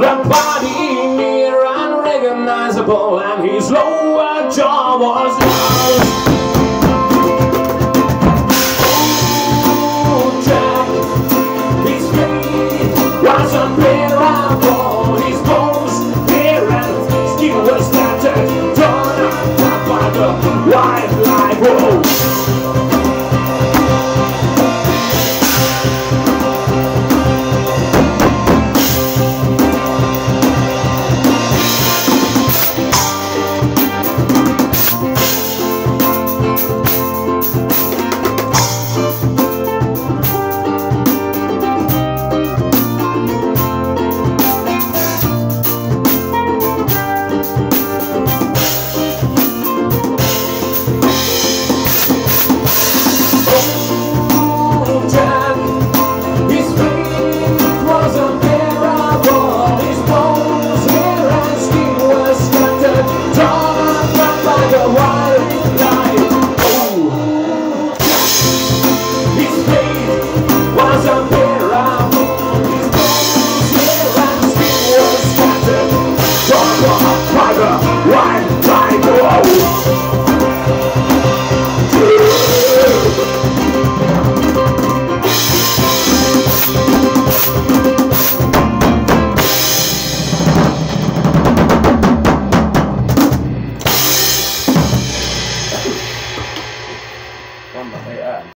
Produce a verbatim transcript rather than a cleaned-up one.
That body near unrecognizable, and his lower jaw was lost. Oh, Jack, his fate was unbearable.